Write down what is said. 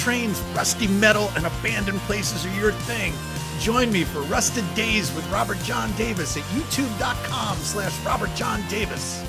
trains, rusty metal, and abandoned places are your thing. Join me for Rusted Days with Robert John Davis at youtube.com/Robert John Davis.